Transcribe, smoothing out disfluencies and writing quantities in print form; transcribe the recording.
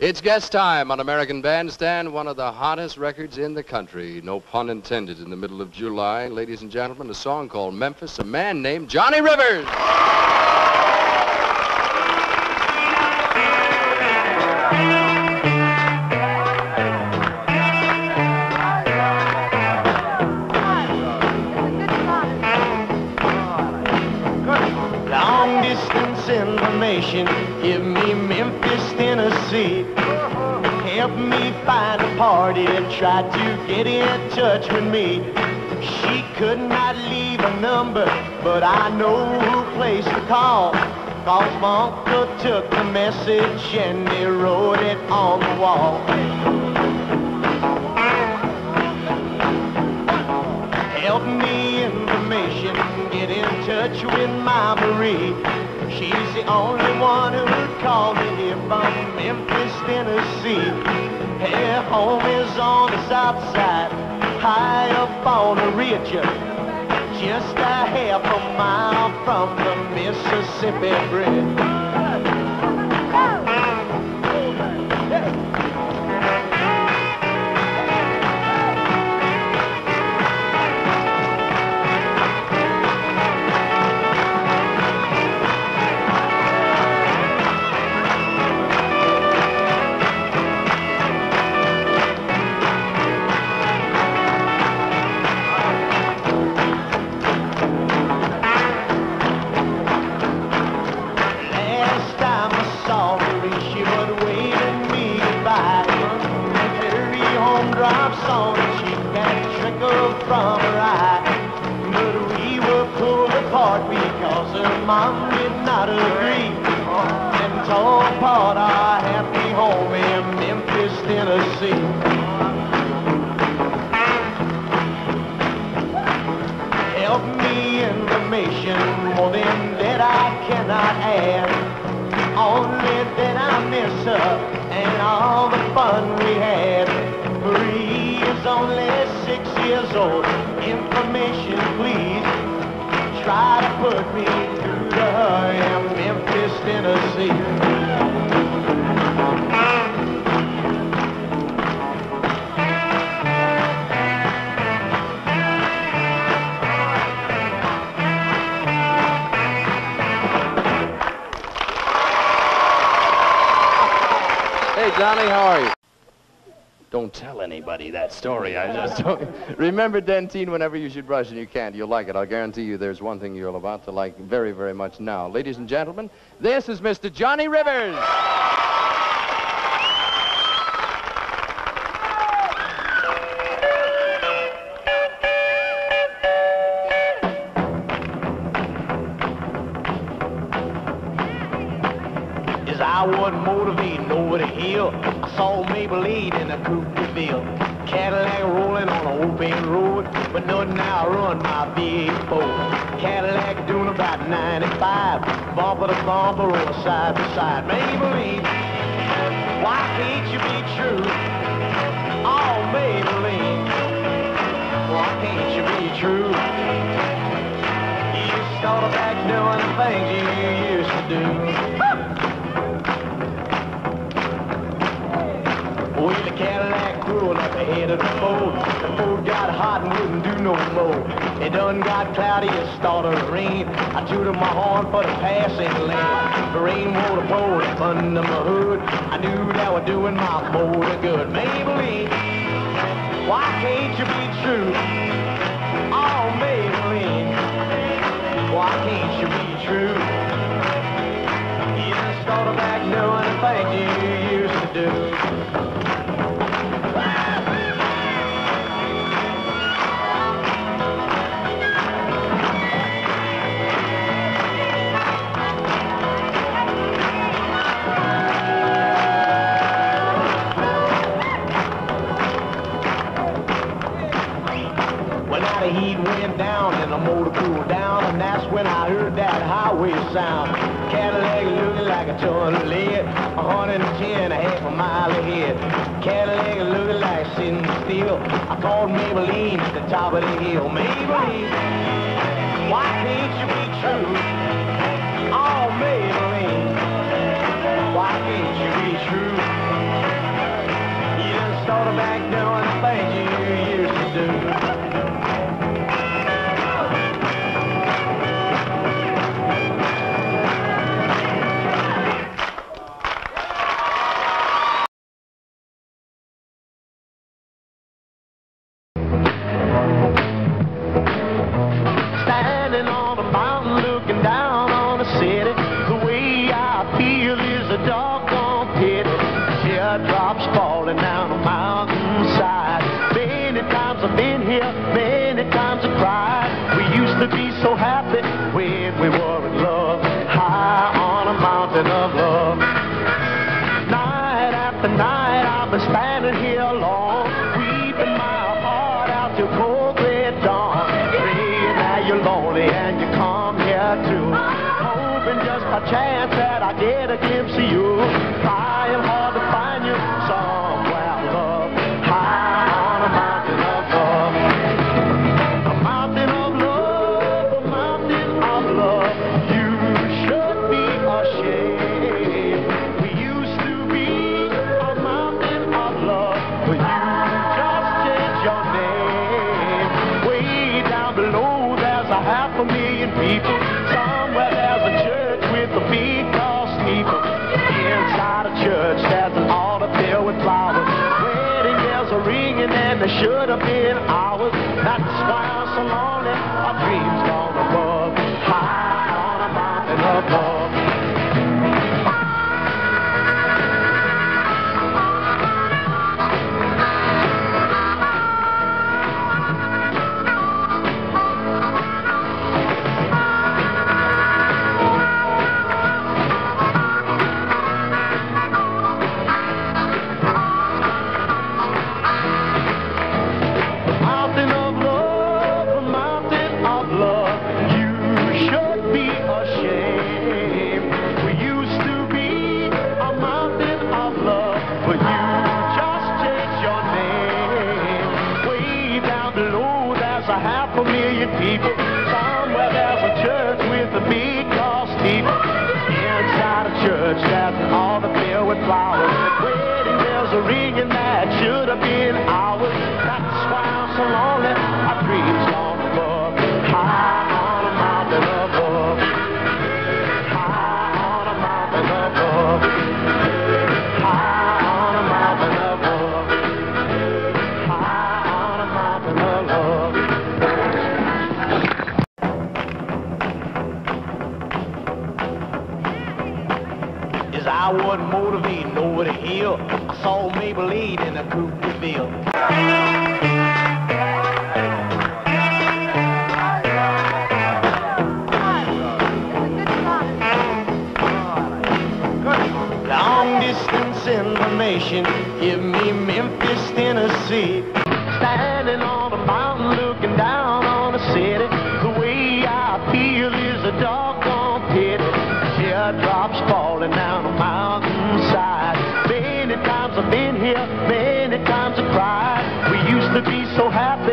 It's guest time on American Bandstand, one of the hottest records in the country. No pun intended. In the middle of July, ladies and gentlemen, a song called Memphis, a man named Johnny Rivers. Long distance information, give me Memphis, Tennessee. Help me find a party and try to get in touch with me. She could not leave a number, but I know who place to call. Cause my uncle took the message and they wrote it on the wall. Help me information, get in touch with my Marie. She's the only one who would call me here from Memphis, Tennessee. Her home is on the south side, high up on the ridge, just a half a mile from the Mississippi Bridge. From her eye, but we were pulled apart because her mom did not agree and tore apart our happy home in Memphis, Tennessee. Help me information, more than that I cannot add, only that I miss her and all the fun we had. Marie is only 6 years old. Information, please. Try to put me through to her in Memphis, Tennessee. Hey, Johnny, how are you? Don't tell anybody that story I just told you. Remember Dentine whenever you should brush, and you can't. You'll like it. I'll guarantee you there's one thing you're about to like very, very much now. Ladies and gentlemen, this is Mr. Johnny Rivers. As I wasn't motivated over the hill, I saw Maybelline in a coupe de ville. Cadillac rolling on an open road, but nothing now run my V8 4. Cadillac doing about 95, bumper to bumper or side to side. Maybelline, why can't you be true? Oh, Maybelline, why can't you be true? You started back doing the things you used to do. Well, the Cadillac pulled up ahead of the Ford. The Ford got hot and wouldn't do no more. It done got cloudy, it started to rain. I tooted my horn for the passing lane. The rainwater poured up under my hood. I knew that was doing my motor good. Maybelline, why can't you be true? Oh, Maybelline, why can't you be true? You just started back doing the things you used to do. When I heard that highway sound, Cadillac looking like a ton of lead, 110 a half a mile ahead. Cadillac looking like sitting still. I called Maybelline at the top of the hill. Maybelline, why can't you be true? Oh, Maybelline, why can't you be true? I wasn't motivated over the hill. I saw Maybelline in a coupe de ville. Long distance information, give me Memphis, Tennessee. Standing on a mountain looking down on the city. The way I feel is a doggone pity. Teardrops falling down on my many times I've been here, many times I've cried. We used to be so happy.